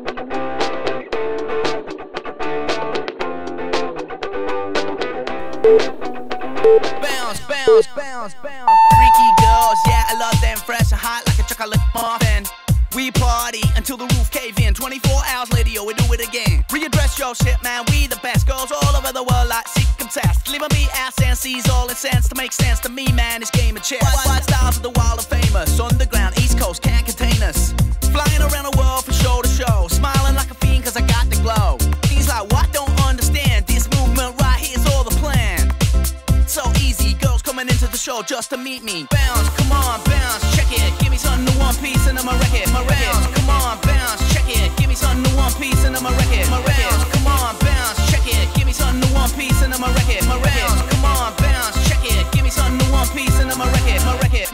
Bounce, bounce, bounce, bounce. Freaky girls, yeah, I love them. Fresh and hot like a chocolate muffin. We party until the roof cave in. 24 hours later, yo, we do it again. Readdress your shit, man, we the best. Girls all over the world like seek and test. Living me ass and sees all in sense. To make sense to me, man, it's game of chess. Five stars of the wild and famous. Underground, East Coast, can't contain us. Flying around the world from show to show. Smiling like a fiend cause I got the glow. Things like what don't understand. This movement right here's all the plan. So easy, girls coming into the show just to meet me. Bounce, come on, bounce, check it. Give me something to one piece and I'ma wreck it. My bounce, come on, bounce, check it. Give me something to one piece and I'ma wreck it. My bounce, come on, bounce, check it. Give me something to one piece and I'ma wreck it. My bounce, come on, bounce, check it. Give me something to one piece and I'ma wreck it. My wreck it.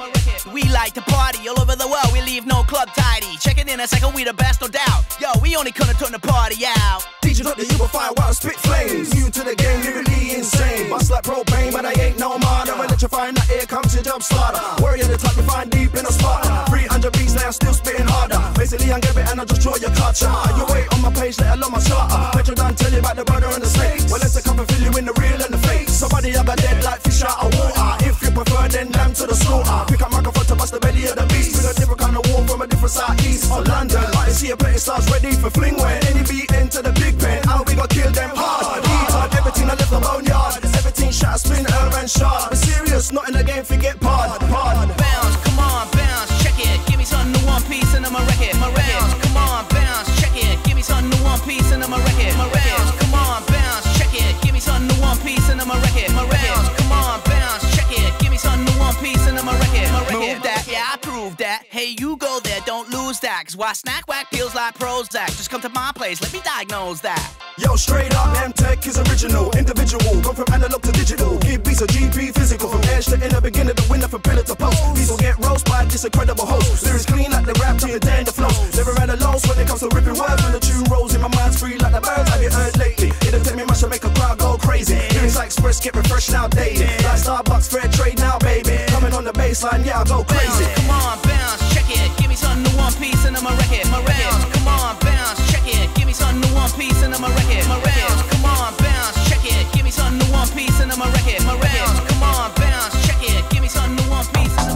We like to party all over the world. We leave no club tidy. Check it in a second, we the best, no doubt. Yo, we only couldn't turn the party out. Teaching up the Uber fire while I spit flames. New to the game, lyrically insane. Bust like propane, but I ain't no martyr. Electrifying the air comes your jump slaughter. Worry at the top, you find deep in a spot. 300 beats now, still spitting harder. Basically, I'm giving and I just draw your culture. You wait on my page, let alone my charter. Petro done tell you about the brother and the snakes. Well, it's a couple feel you in the real and the fake. Somebody up a dead like fish out of water. If you prefer, then lamb to the slaughter. Pick up microphone to bust the belly of the beast. With a different kind of war from a different side east of London. Like you see a pretty stars ready for fling when any beat into the big pen. How we gon' kill them hard. Hard, everything I left the boneyard. 17 shots, spin, air and shot. Be serious, not in the game, forget pod. Bounce, come on, bounce, check it. Give me something to one piece and I'ma wreck it. My bounce, come on, bounce, check it. Give me something to one piece and I'ma wreck it. My bounce, come on, bounce, check it. Give me something to one piece and I'ma wreck it. My bounce, come on, bounce, check it. Give me something to one piece and I'ma wreck it. Move that, yeah, I prove that. Hey, you go there, don't lose that. Cause why snack whack feels like Prozac? Just come to my place, let me diagnose that. Yo, straight up, M-Tech is original, individual, gone from analog to digital. Give beats a GP physical, from edge to inner, beginner to winner, from pillar to post. These will get roast by this incredible host. Lyrics clean like the rap till your day in the flow. Never ran a loss when it comes to ripping words. When the tune rolls in my mind's free like the birds. Have you heard lately? It'll take me much to make a crowd go crazy. Lyrics like Express get refreshed now daily. Like Starbucks, fair trade now, baby. Coming on the baseline, yeah, I'll go crazy. Bounce, come on, bounce, check it. Give me something to one piece and I'ma wreck it. My bounce, come on, bounce, check it. Give me something to one piece and I'ma wreck it. My bounce, come on, bounce, check it. Give me something to one piece and I'ma wreck it. My bounce, come on, bounce, check it. Give me something to one piece and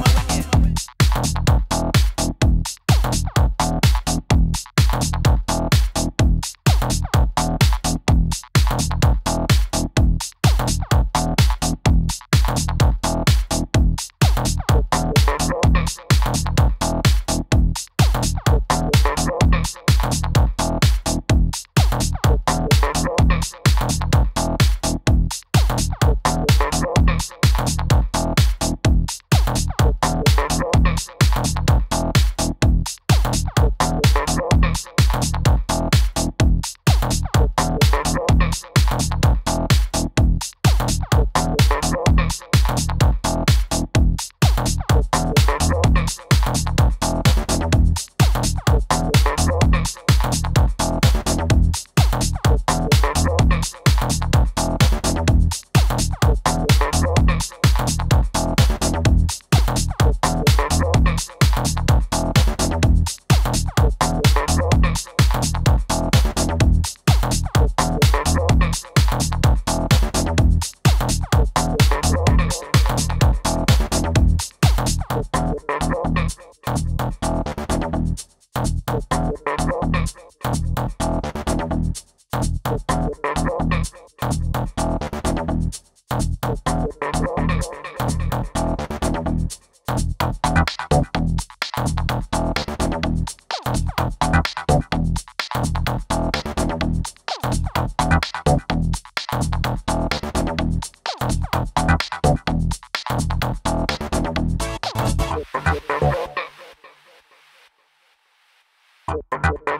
I'ma wreck it.